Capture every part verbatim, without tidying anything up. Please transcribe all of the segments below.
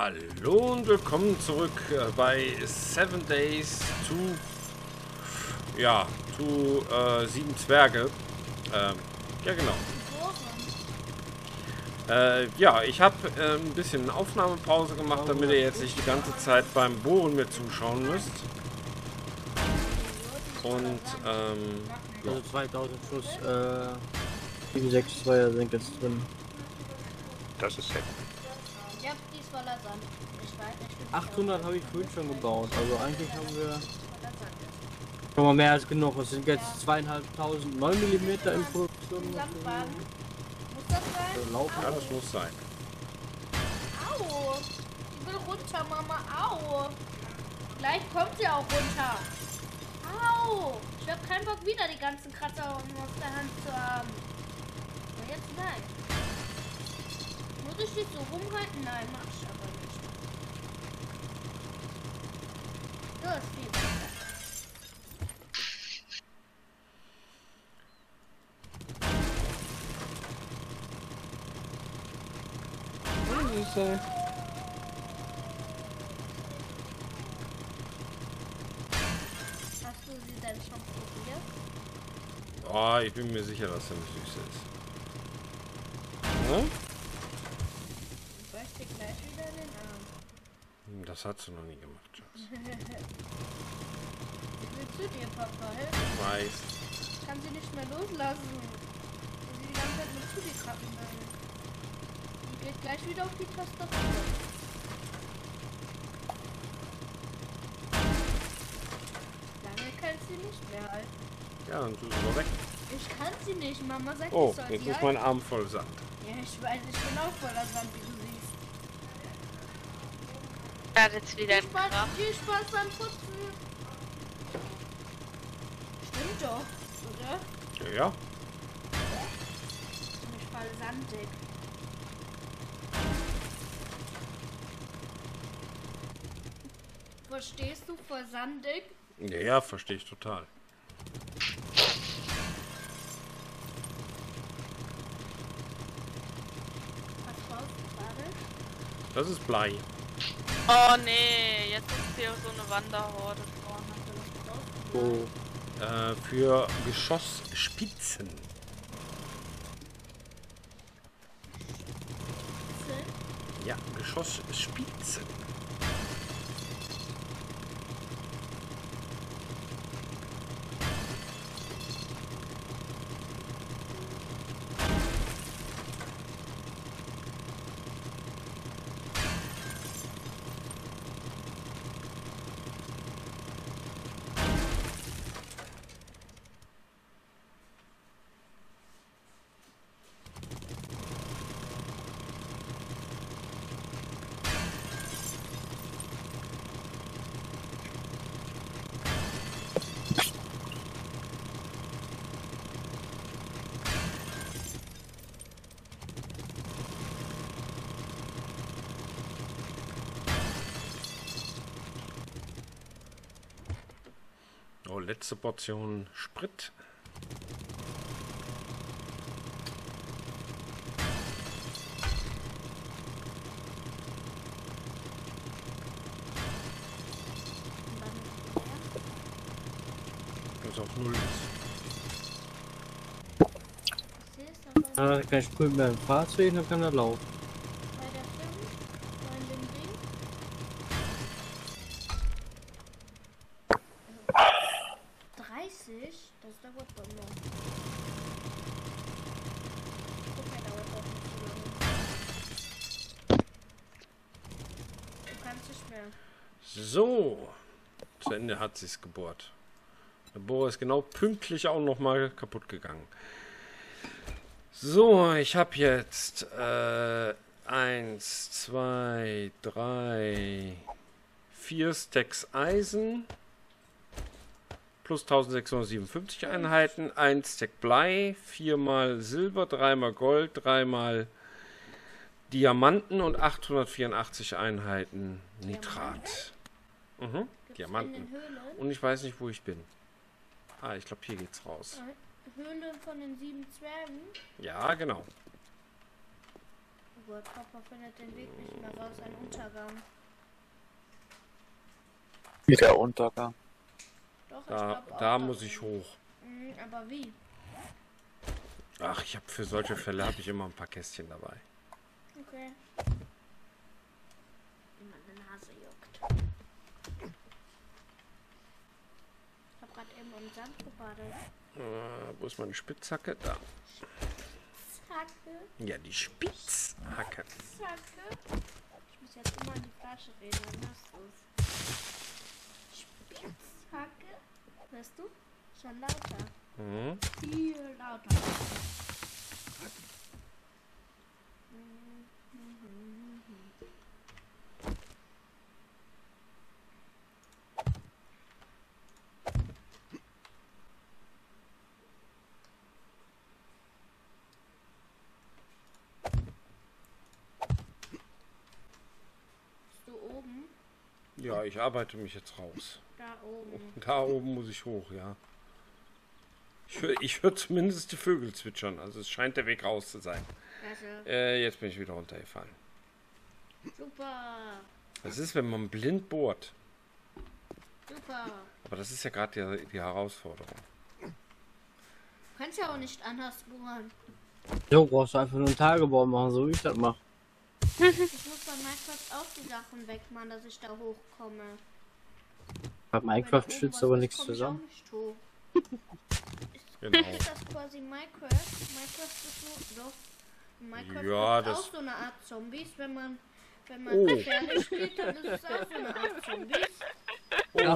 Hallo und willkommen zurück bei seven Days to... Ja, to äh, sieben Zwerge. Ähm, ja, genau. Äh, ja, ich habe äh, ein bisschen Aufnahmepause gemacht, damit ihr jetzt nicht die ganze Zeit beim Bohren mir zuschauen müsst. Und, ähm... Ja. Also zweitausend plus äh, sieben sechs zwei sind jetzt drin. Das ist heftig. achthundert habe ich früh schon gebaut, also eigentlich haben wir schon mal mehr als genug. Es sind jetzt zweieinhalbtausend neun Millimeter in Produktion. Muss das sein? Laufen, ja, das muss sein. Au! Ich will runter, Mama, au! Gleich kommt sie auch runter. Au! Ich habe keinen Bock, wieder die ganzen Kratzer auf der Hand zu haben. Und jetzt nein. Muss ich dich so rumhalten? Nein, mach ich aber nicht. Hast du sie denn schon probiert? Oh, ich bin mir sicher, dass sie nicht süß ist. Hm? Ich möchte gleich wieder in den Arm. Das hat sie noch nie gemacht, Schatz. Ich will zu dir, Papa, helfen. Ich weiß. Ich kann sie nicht mehr loslassen. Wenn sie die ganze Zeit nur zu dir krabbeln will. Geht gleich wieder auf die Tastatur. Lange kann sie nicht mehr halten. Ja, dann tu sie mal weg. Ich kann sie nicht, Mama sagt, oh, ich soll jetzt sie ist halten. Mein Arm voll Sand. Ja, ich weiß, ich bin auch voller Sand, wie du siehst. Da hat jetzt wieder viel Spaß, viel Spaß beim Putzen. Stimmt doch, oder? Ja, ja. Ich bin mich voll sandig. Verstehst du voll sandig? Ja, ja, verstehe ich total. Was brauchst du gerade? Das ist Blei. Oh nee, jetzt ist hier so eine Wanderhorde vorne. Oh, äh, für Geschossspitzen. Spitzen? Ja, Geschossspitzen. Oh, letzte Portion Sprit. Das ist auf null. Da kann ich Sprühen beim Fahrzeug, dann kann er laufen. So, zu Ende hat sie es gebohrt. Der Bohrer ist genau pünktlich auch nochmal kaputt gegangen. So, ich habe jetzt äh, eins, zwei, drei, vier Stacks Eisen plus eintausendsechshundertsiebenundfünfzig Einheiten, ein Stack Blei, viermal Silber, dreimal Gold, dreimal Diamanten und achthundertvierundachtzig Einheiten Nitrat. Mhm. Diamanten. Und ich weiß nicht, wo ich bin. Ah, ich glaube, hier geht's raus. Höhle von den sieben Zwergen? Ja, genau. Geburt. Papa findet den Weg nicht mehr raus. Ein Untergang. Wieder Untergang. Doch, da, ich glaub, da muss ich hoch. Mhm, aber wie? Ach, ich habe für solche Fälle habe ich immer ein paar Kästchen dabei. Okay. Wie meine Nase juckt. Ich habe gerade eben im Sand gebadelt. Ah, wo ist meine Spitzhacke? Da. Spitzhacke? Ja, die Spitzhacke. Spitzhacke? Ich muss jetzt immer in die Flasche reden, dann hast du's. Spitzhacke? Hörst du? Schon lauter. Mhm. Viel lauter. Bist du oben? Ja, ich arbeite mich jetzt raus. Da oben. Da oben muss ich hoch, ja. Ich höre hör zumindest die Vögel zwitschern, also es scheint der Weg raus zu sein. Äh, jetzt bin ich wieder runtergefallen. Super. Das ist, wenn man blind bohrt. Super. Aber das ist ja gerade die, die Herausforderung. Du kannst ja auch nicht anders bohren. Jo, brauchst du einfach nur einen Tagebau machen, so wie ich das mache. Ich muss bei Minecraft auch die Sachen wegmachen, dass ich da hochkomme. Bei Minecraft schützt aber nichts zusammen. Genau. Ist das quasi Minecraft? Minecraft ist so, doch. Minecraft ja, ist das auch so eine Art Zombies, wenn man wenn man gefährlich oh. spielt, dann ist es auch so eine Art Zombies.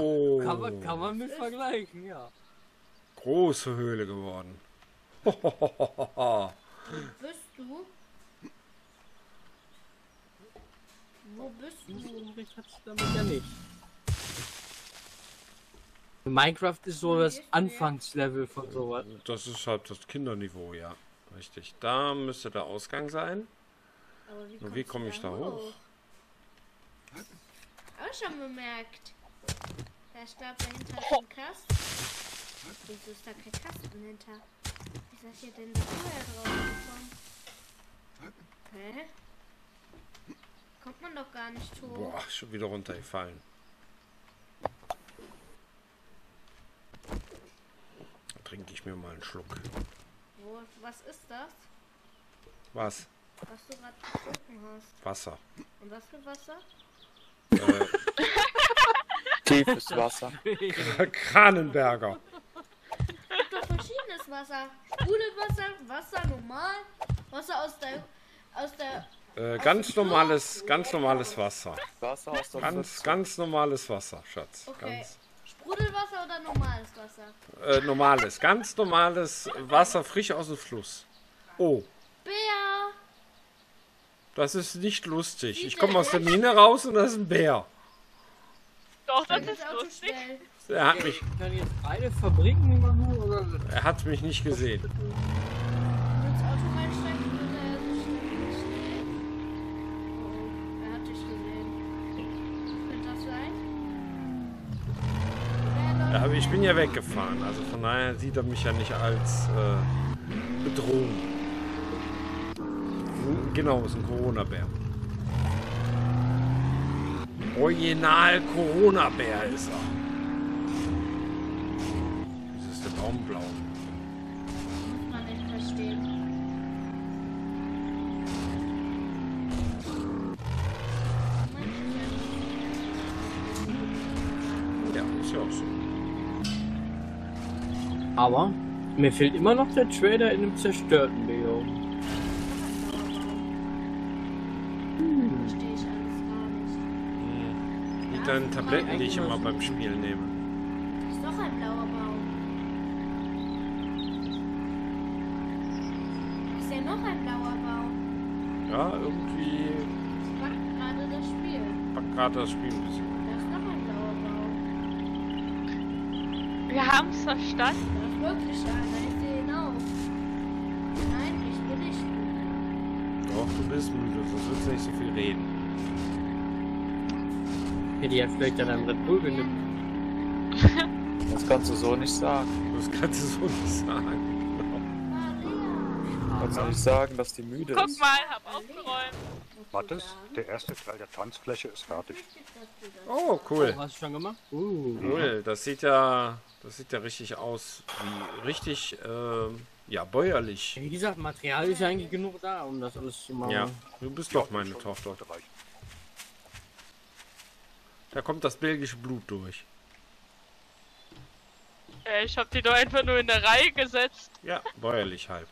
Oh. Ja, kann man, kann man mit vergleichen, ja. Große Höhle geworden. Bist du? Wo bist du? Ich hab's damit ja nicht. Minecraft ist so das Anfangslevel von sowas. Das ist halt das Kinderniveau, ja. Richtig. Da müsste der Ausgang sein. Aber wie Und wie komme ich da hoch? hoch? Auch schon bemerkt. Da starb dahinter oh. ein Kasten. Wieso ist da kein Kasten hinter? Wie ist das hier denn da vorher draufgekommen? Hä? Kommt man doch gar nicht hoch. Boah, schon wieder runtergefallen. Trinke ich mir mal einen Schluck. Oh, was ist das? Was? Was du gerade getrunken hast. Wasser. Und was für Wasser? Äh, tiefes Wasser. Kranenberger. Es gibt doch verschiedenes Wasser. Sprudelwasser, Wasser normal, Wasser aus der... Aus der äh, ganz aus normales, Wasser. ganz normales Wasser. Wasser aus der ganz, ganz normales Wasser, Schatz. Okay. Ganz. Sprudelwasser oder normales Wasser? Äh, normales, ganz normales Wasser, frisch aus dem Fluss. Oh. Bär! Das ist nicht lustig. Wie ich komme aus der Mine raus und das ist ein Bär. Doch, das, das ist lustig. So er hat mich... Kann jetzt beide Fabriken machen, oder? Er hat mich nicht gesehen. Aber ich bin ja weggefahren, also von daher sieht er mich ja nicht als äh, Bedrohung. Genau, ist ein Corona-Bär. Original Corona-Bär ist er. Wieso ist der Baum blau? Muss man nicht verstehen. Ja, ist ja auch so. Aber mir fehlt immer noch der Trader in dem zerstörten Leo. Hm. Verstehe ich alles gar nicht. Mit deinen Tabletten, die ich immer beim Spiel nehme. Das ist doch ein blauer Baum. Ist ja noch ein blauer Baum. Ja, irgendwie. Das packt gerade das Spiel. Packt gerade das Spiel ein bisschen. Da ist noch ein blauer Baum. Wir haben es verstanden. Wirklich einer, ich sehe ihn auch. Nein, ich bin nicht müde. Doch, du bist müde, sonst willst du nicht so viel reden. Hätte ja vielleicht an einem Red Bull genommen. Das kannst du so nicht sagen. Das kannst du so nicht sagen. Kannst du nicht sagen, dass die müde Guck ist? Guck mal, hab aufgeräumt. Mathis, der erste Teil der Tanzfläche ist fertig. Oh, cool. Oh, hast du schon gemacht? Uh, cool. Das sieht ja, das sieht ja richtig aus, wie richtig, ähm, ja, bäuerlich. Wie gesagt, Material ist ja eigentlich genug da, um das alles zu machen. Ja, du bist doch meine Tochter. Da kommt das belgische Blut durch. Ich hab die doch einfach nur in der Reihe gesetzt. Ja, bäuerlich halt.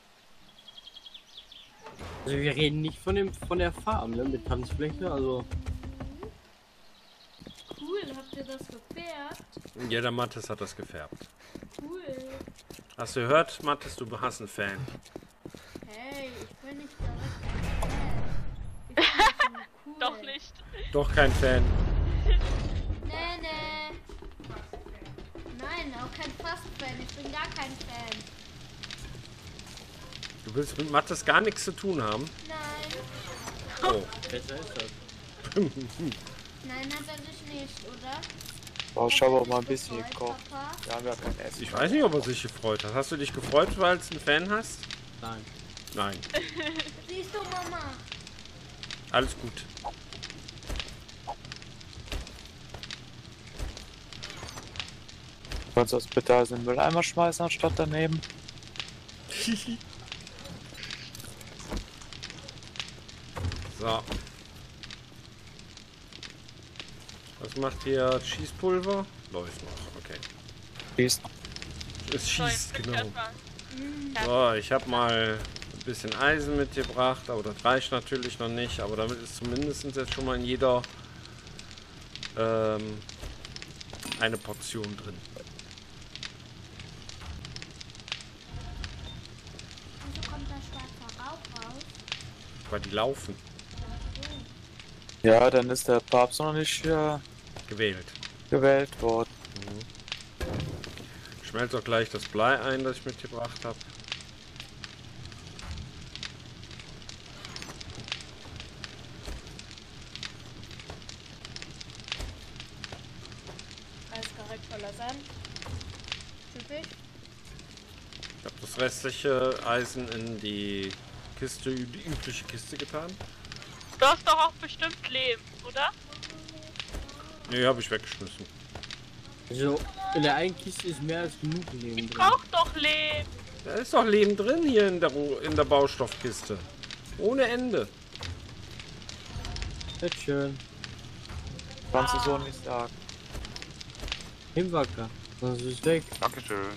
Also wir reden nicht von dem von der Farm, ne? Mit Tanzfläche, also. Cool, habt ihr das gefärbt? Ja, der Mathis hat das gefärbt. Cool. Hast du gehört, Mathis, du hast einen Fan. Hey, ich bin nicht direkt ein Fan. Cool. Doch nicht. Doch kein Fan. Nee, nee. Nein, auch kein Fast-Fan. Ich bin gar kein Fan. Du willst mit Mathis gar nichts zu tun haben? Nein. Oh. Besser ist das. Nein, hat er sich nicht, oder? Boah, ich habe auch mal ein bisschen gekocht. Wir haben ja kein Essen. Ich weiß nicht, ob er sich gefreut hat. Hast du dich gefreut, weil du einen Fan hast? Nein. Nein. Siehst du, Mama? Alles gut. Kannst du das bitte alles in den Mülleimer schmeißen, anstatt daneben? So. Was macht hier? Schießpulver? Läuft noch, okay. Schießt. Es schießt, so, genau. So, ich habe mal ein bisschen Eisen mitgebracht, aber das reicht natürlich noch nicht. Aber damit ist zumindest jetzt schon mal in jeder ähm, eine Portion drin. Weil die laufen. Ja, dann ist der Papst noch nicht äh, gewählt. gewählt worden. Mhm. Ich schmelze auch gleich das Blei ein, das ich mitgebracht habe. Alles korrekt voller Sand. Typisch. Ich habe das restliche Eisen in die Kiste, die übliche Kiste getan. Du hast doch auch bestimmt Leben, oder? Nee, habe ich weggeschmissen. Also, in der einen Kiste ist mehr als genug Leben drin. Ich brauch doch Leben! Da ist doch Leben drin hier in der, in der Baustoffkiste. Ohne Ende. Sehr schön. Kannst du so nicht sagen. Im Wacker. Das ist weg. Dankeschön.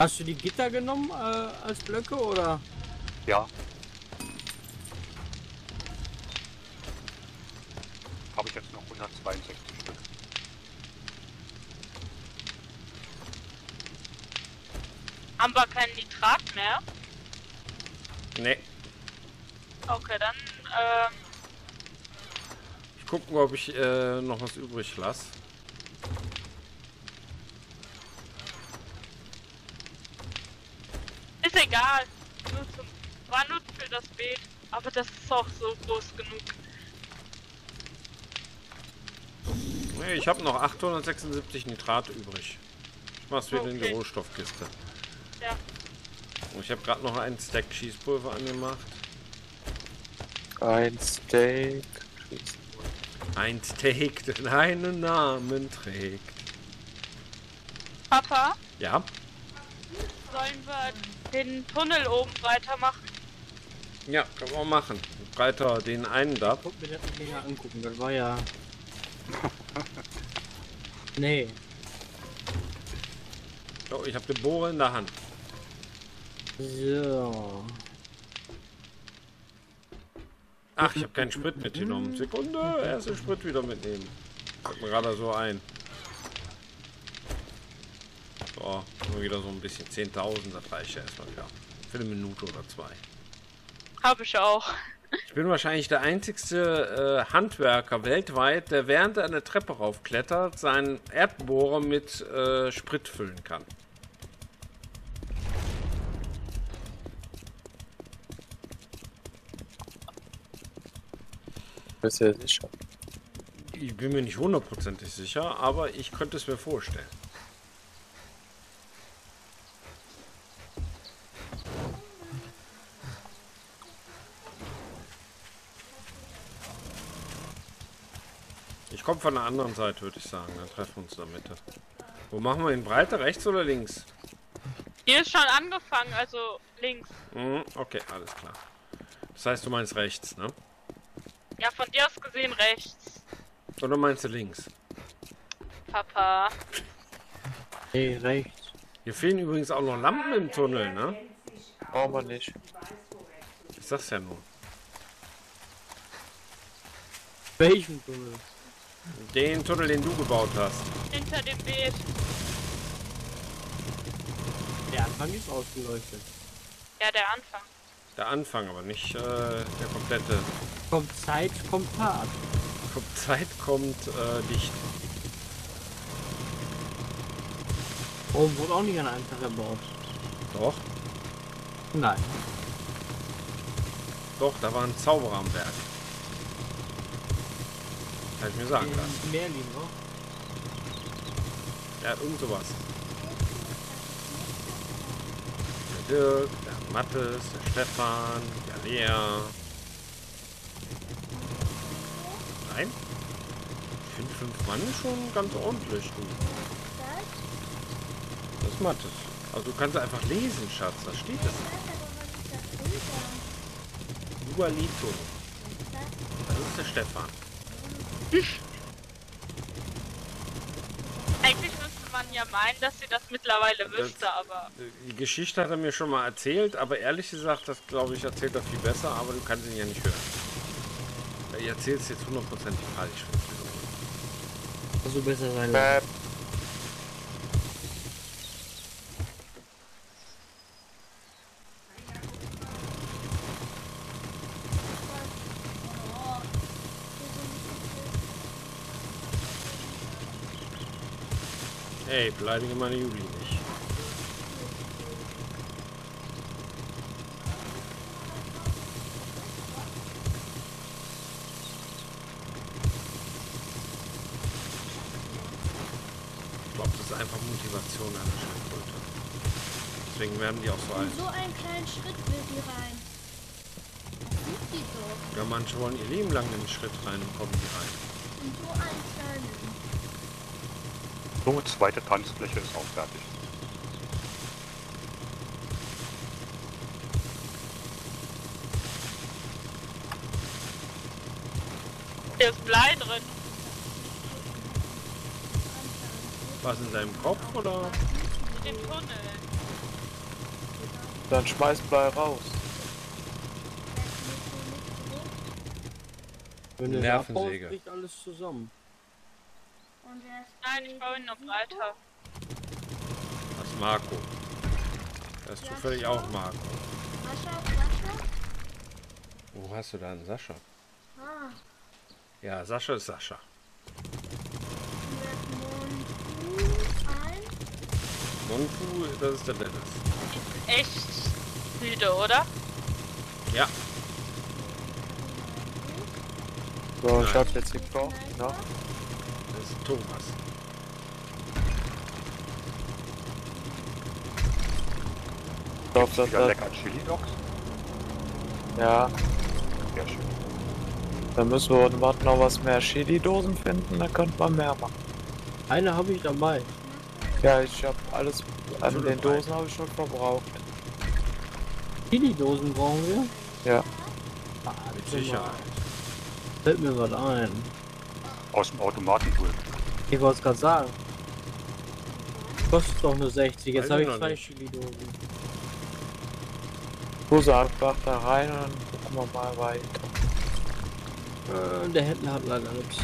Hast du die Gitter genommen äh, als Blöcke, oder? Ja. Habe ich jetzt noch hundertzweiundsechzig Stück. Haben wir kein Nitrat mehr? Nee. Okay, dann, äh... ich gucke mal, ob ich äh, noch was übrig lasse. Egal, nur zum, war nur für das Beet, aber das ist auch so groß genug. Nee, ich habe noch achthundertsechsundsiebzig Nitrat übrig. Ich mach's wieder okay. in die Rohstoffkiste. Ja. Und ich habe gerade noch einen Stack Schießpulver angemacht. Ein Steak. Ein Steak, der einen Namen trägt. Papa? Ja? Sollen wir den Tunnel oben weitermachen? Ja, können wir machen. Breiter den einen da. Guck mir das nicht länger angucken, das war ja... nee. Oh, ich habe den Bohrer in der Hand. So. Ach, ich habe keinen Sprit mitgenommen. Sekunde, erst den Sprit wieder mitnehmen. Fällt mir gerade so ein. So, nur wieder so ein bisschen zehntausend, das reicht ja erstmal wieder. Für eine Minute oder zwei. Habe ich auch. Ich bin wahrscheinlich der einzigste äh, Handwerker weltweit, der während er eine Treppe raufklettert, seinen Erdbohrer mit äh, Sprit füllen kann. Bist du sicher? Ich bin mir nicht hundertprozentig sicher, aber ich könnte es mir vorstellen. Ich komme von der anderen Seite, würde ich sagen. Dann treffen wir uns in der Mitte. Wo machen wir ihn? Breite, rechts oder links? Hier ist schon angefangen, also links. Mhm, okay, alles klar. Das heißt, du meinst rechts, ne? Ja, von dir aus gesehen rechts. Oder meinst du links? Papa. Nee, rechts. Hier fehlen übrigens auch noch Lampen im Tunnel, ne? Brauchen wir nicht. Ich sag's ja nur. Welchen Tunnel? Den Tunnel, den du gebaut hast. Hinter dem Beet. Der Anfang ist ausgeleuchtet. Ja, der Anfang. Der Anfang, aber nicht äh, der komplette. Kommt Zeit, kommt Part. Kommt Zeit, kommt äh, Licht. Oh, wurde auch nicht an einem Tag erbaut. Doch. Nein. Doch, da war ein Zauberer am Werk. Kann ich mir sagen lassen. Merlin, ne? Ja, irgend sowas. Der Dirk, der Mattes, der Stefan, der Lea. Nein? Ich finde fünf Mann schon ganz ordentlich, du. Das ist Mattes. Also du kannst einfach lesen, Schatz. Da steht das. Dualito. Das ist der Stefan. Ich. Eigentlich müsste man ja meinen, dass sie das mittlerweile wüsste, das, aber... Die Geschichte hat er mir schon mal erzählt, aber ehrlich gesagt, das glaube ich, erzählt er viel besser, aber du kannst ihn ja nicht hören. Er erzählt es jetzt hundertprozentig falsch. Also besser sein. Bäh. Ey, beleidige meine Juli nicht. Ich glaube, das ist einfach Motivation einer Schildkröte. Deswegen werden die auch so alt. So einen kleinen Schritt will die rein. Das sieht die doch. Ja, manche wollen ihr Leben lang den Schritt rein und kommen die rein. Und so einen kleinen. So, zweite Tanzfläche ist auch fertig. Hier ist Blei drin. Was in seinem Kopf oder? In dem Tunnel. Dann schmeißt Blei raus. Nervensäge. Kriegt alles zusammen. Nein, ich baue ihn noch breiter. Das ist Marco. Das ist zufällig auch Marco. Sascha, Sascha? Wo hast du da einen Sascha? Ah. Ja, Sascha ist Sascha. Monfu, das ist der Dennis. Ist echt müde, oder? Ja. So, ich hab jetzt die Frau. Ja. Thomas. Glaub, das ja lecker Chili Dogs. Ja. Sehr schön. Dann müssen wir heute Nacht noch was mehr Chili-Dosen finden, da könnte man mehr machen. Eine habe ich dabei. Ja, ich habe alles an also den Dosen habe ich schon verbraucht. Chili-Dosen brauchen wir? Ja. Ah, mit Sicherheit. Fällt mir was ein. Aus dem Automatenpool. Ich wollte es gerade sagen. Kostet doch nur sechzig, jetzt habe ich zwei Chili-Dosen. Hose einfach da rein und dann gucken wir mal weiter. Äh, der Händler hat leider nichts.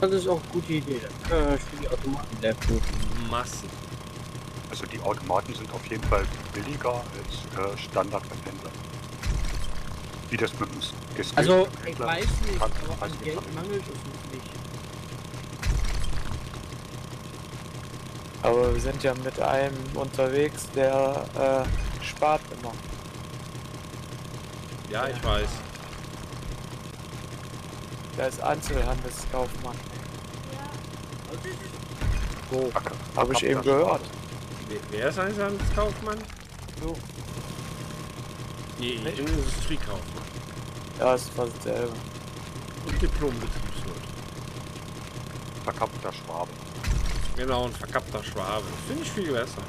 Das ist auch eine gute Idee. Äh, für die Automaten der Pool. Massen. Also die Automaten sind auf jeden Fall billiger als äh, Standard beim Händler. Wie das mit uns ist. Also ich weiß nicht, aber an Geld mangelt es uns nicht. Aber wir sind ja mit einem unterwegs, der äh, spart immer. Ja, ich weiß. Der ist Einzelhandelskaufmann. Ja. So, habe ich eben gehört. Wer ist ein Handelskaufmann? Du. Nee, nee. Ingenieur ist es Zwickau. Ja, ist fast dasselbe. Und Diplom-Betriebswirt. Verkappter Schwabe. Genau, ein verkappter Schwabe. Finde ich viel besser.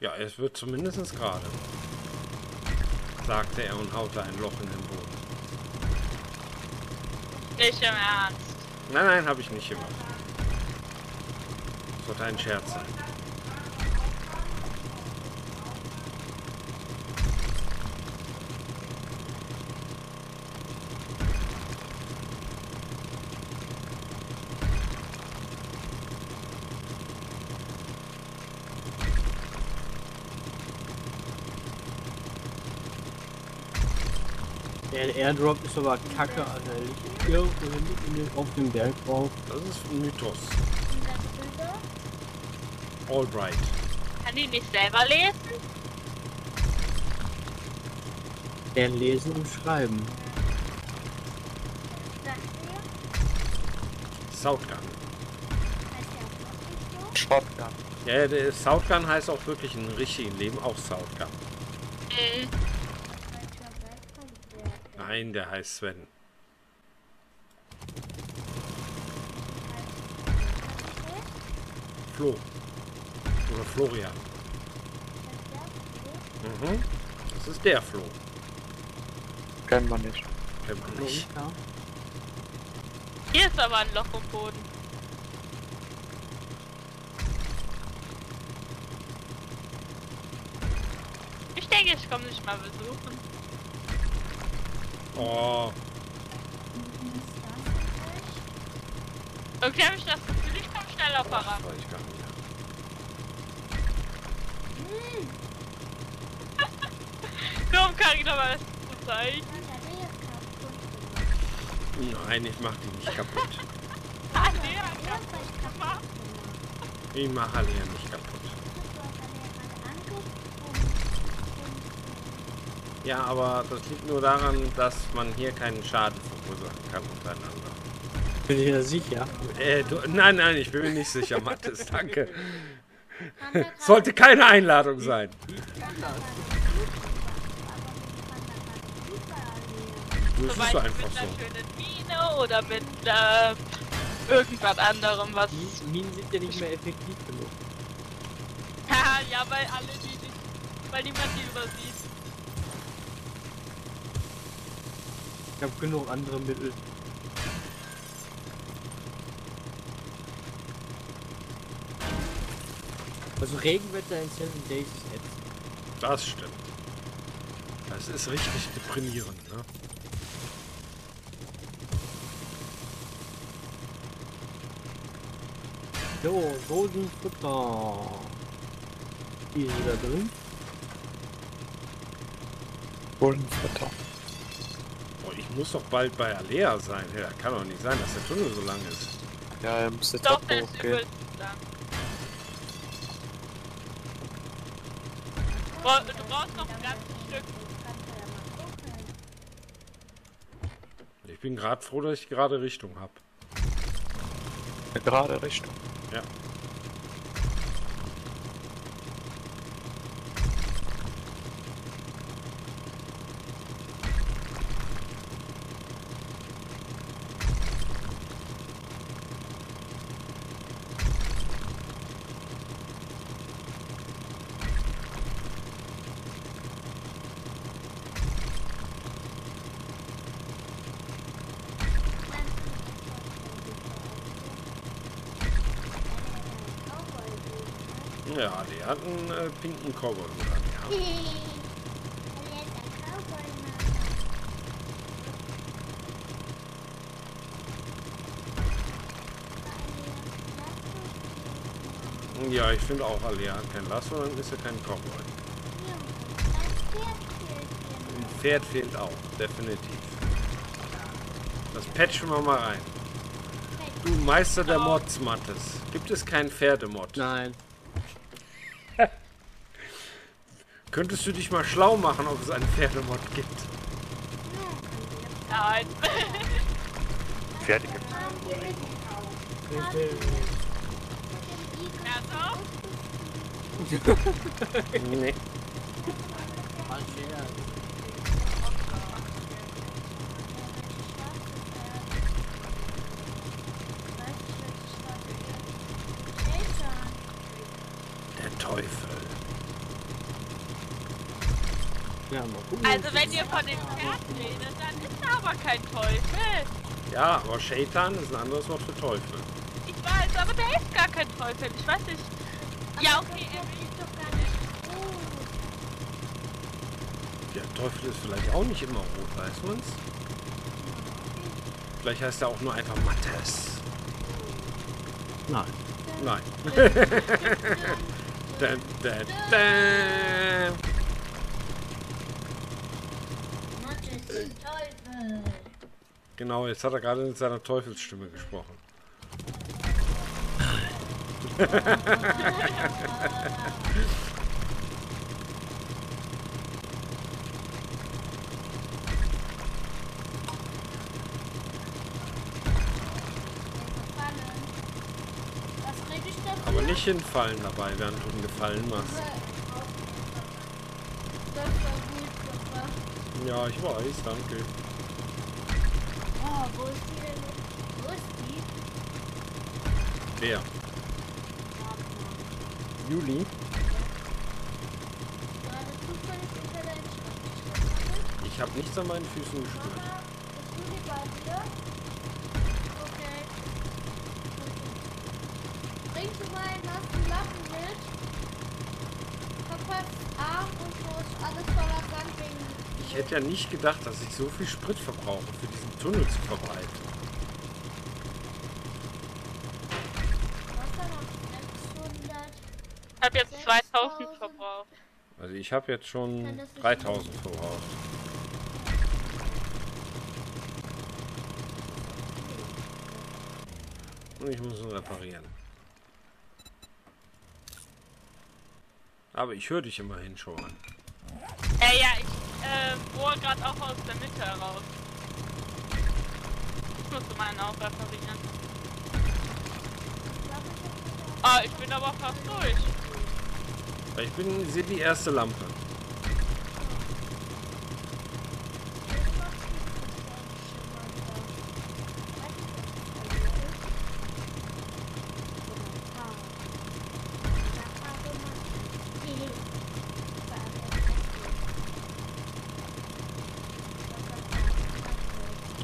Ja, es wird zumindest gerade, sagte er und haute ein Loch in den Boden. Nicht im Ernst. Nein, nein, habe ich nicht gemacht. Das sollte ein Scherz sein. Der Airdrop ist aber kacke, Alter. Ich liege irgendwo auf dem Berg drauf. Das ist ein Mythos. Alright. Kann ich nicht selber lesen? Der lesen und schreiben. Southgun. Shotgun. Ja, der Southgun heißt auch wirklich in richtigen Leben auch Southgun. Mhm. Nein, der heißt Sven. Flo. Oder Florian. Mhm. Das ist der Flo. Kennt man nicht. Kennt man nicht. Hier ist aber ein Loch im Boden. Ich denke, ich komme nicht mal besuchen. Oh. Okay, hab ich das Gefühl, ich komm schneller voran. Oh, ich kann nicht. Warum kann ich nochmal das zeigen? Nein, ich mach die nicht kaputt. Ah, nee, kaputt gemacht. Ich mach alle ja nicht kaputt. Ja, aber das liegt nur daran, dass man hier keinen Schaden verursachen kann untereinander. Bin ich ja sicher? Äh, du, nein, nein, ich bin mir nicht sicher, Mathis, danke. Sollte keine Einladung sein. Das ist einfach so. Mit einer schönen Mine oder mit äh, irgendwas anderem, was... Minen sind ja nicht mehr effektiv genug. Haha, ja, weil alle die nicht... weil niemand die übersieht. Ich habe genug andere Mittel. Also Regenwetter in seven days ist jetzt. Das stimmt. Das ist richtig deprimierend, ne? So, Bodenfutter. Die ist wieder drin. Bodenfutter. Ich muss doch bald bei Alea sein. Ja, kann doch nicht sein, dass der Tunnel so lang ist. Ja, er muss jetzt doch hochgehen. Du brauchst noch ein ganzes Stück. Ich bin gerade froh, dass ich gerade Richtung habe. Gerade Richtung? Ja. Ja, der hat einen äh, pinken Cowboy. Ja. Ja, ich finde auch, Alea hat kein Lasso, dann ist er kein Cowboy. Ein Pferd fehlt auch, definitiv. Das patchen wir mal rein. Du Meister der Mods, Mattes. Gibt es keinen Pferdemod? Nein. Könntest du dich mal schlau machen, ob es einen Pferdemod gibt? Nein. Fertig. Nee. Der Teufel. Also wenn ihr von den Pferden redet, dann ist da aber kein Teufel. Ja, aber Shaitan ist ein anderes Wort für Teufel. Ich weiß, aber da ist gar kein Teufel. Ich weiß nicht. Ja, okay, er will doch gar nicht rot. Ja, Teufel ist vielleicht auch nicht immer rot, weiß man's? Vielleicht heißt er auch nur einfach Mattes. Nein. Nein. Da, da, da. Genau, jetzt hat er gerade mit seiner Teufelsstimme gesprochen. Aber nicht hinfallen dabei, während du einen Gefallen machst. Ja, ich weiß, danke. Oh, wo ist die denn? Wo ist die? Wer? Juli? Ich habe nichts an meinen Füßen gespürt. Juli bei dir? Okay. Bringst du meinen nassen Lappen mit? Kopf, Arm und Fuß, alles voller Sand wegen. Ich hätte ja nicht gedacht, dass ich so viel Sprit verbrauche, für diesen Tunnel zu verbreiten. Ich habe jetzt zweitausend verbraucht. Also ich habe jetzt schon dreitausend verbraucht. Und ich muss ihn reparieren. Aber ich höre dich immerhin schon an. Ja, ja, ich äh, bohre gerade auch aus der Mitte heraus. Ich musste meinen auch reparieren. Ah, ich bin aber fast durch. Ich bin, sehe die erste Lampe.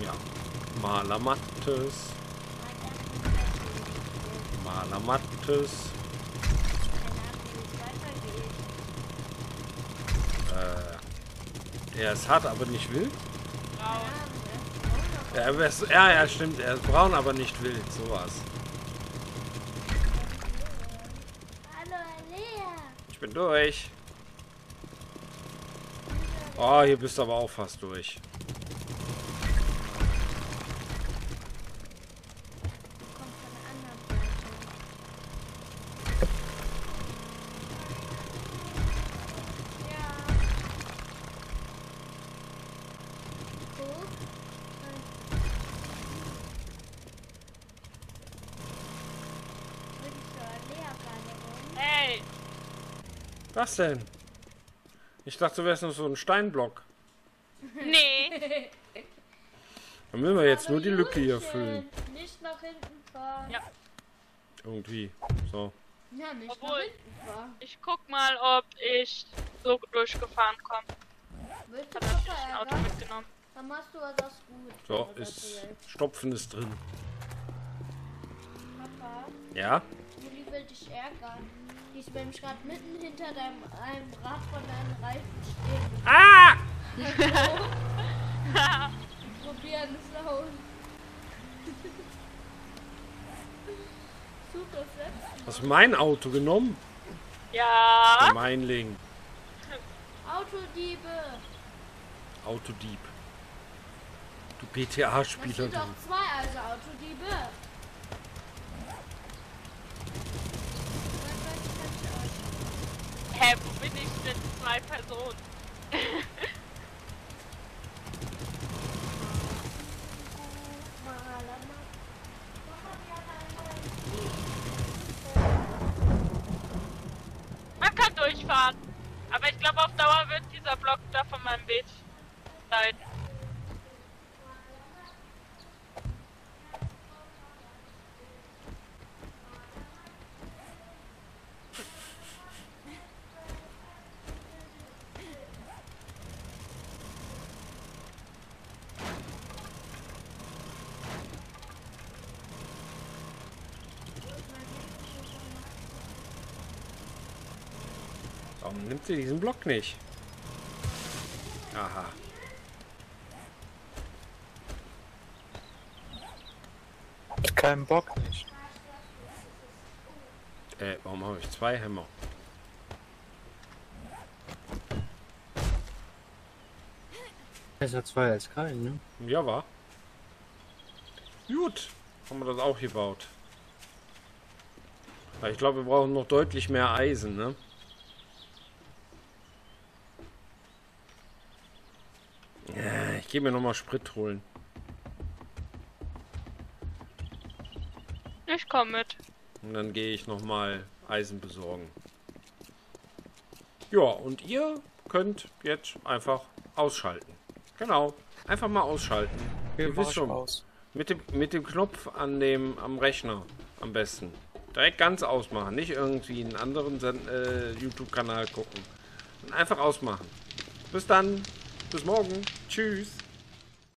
Ja, Maler Mattes. Maler Mattes. Er ist hart, aber nicht wild. Braun. Ja, ist, ja, ja, stimmt. Er ist braun, aber nicht wild. Sowas. Ich bin durch. Oh, hier bist du aber auch fast durch. Was denn? Ich dachte, du wärst nur so ein Steinblock. Nee. Dann müssen wir jetzt aber nur die Jürgen, Lücke hier füllen. Nicht nach hinten fahren. Ja. Irgendwie. So. Ja, nicht Obwohl, nach hinten fahren. Ich guck mal, ob ich so durchgefahren komme. Willst du ich hab ein Auto mitgenommen. Dann machst du das gut. So, ist Stopfen ist drin. Papa? Ja? Juli will dich ärgern. Die ist nämlich gerade mitten hinter deinem einem Rad von deinem Reifen stehen. Ah! Ich probiere das laut. Super selbst. Hast du mein Auto genommen? Ja. Mein Link. Autodiebe. Autodieb. Du G T A-Spieler. Das sind doch zwei, also Autodiebe. Hä, hey, wo bin ich denn? Zwei Personen. glaube, auf Dauer wird dieser Block da von meinem Beet leiden. Warum nimmt sie diesen Block nicht? Aha. Kein Bock nicht. Äh, warum habe ich zwei Hämmer? Besser zwei als kein, ne? Ja, war. Gut. Haben wir das auch gebaut. Aber ich glaube, wir brauchen noch deutlich mehr Eisen, ne? Ich gehe mir nochmal Sprit holen. Ich komme mit. Und dann gehe ich nochmal Eisen besorgen. Ja, und ihr könnt jetzt einfach ausschalten. Genau, einfach mal ausschalten. Ihr wisst schon, aus. mit, dem, mit dem Knopf an dem, am Rechner am besten. Direkt ganz ausmachen, nicht irgendwie einen anderen äh, YouTube-Kanal gucken. Und einfach ausmachen. Bis dann. Bis morgen. Tschüss.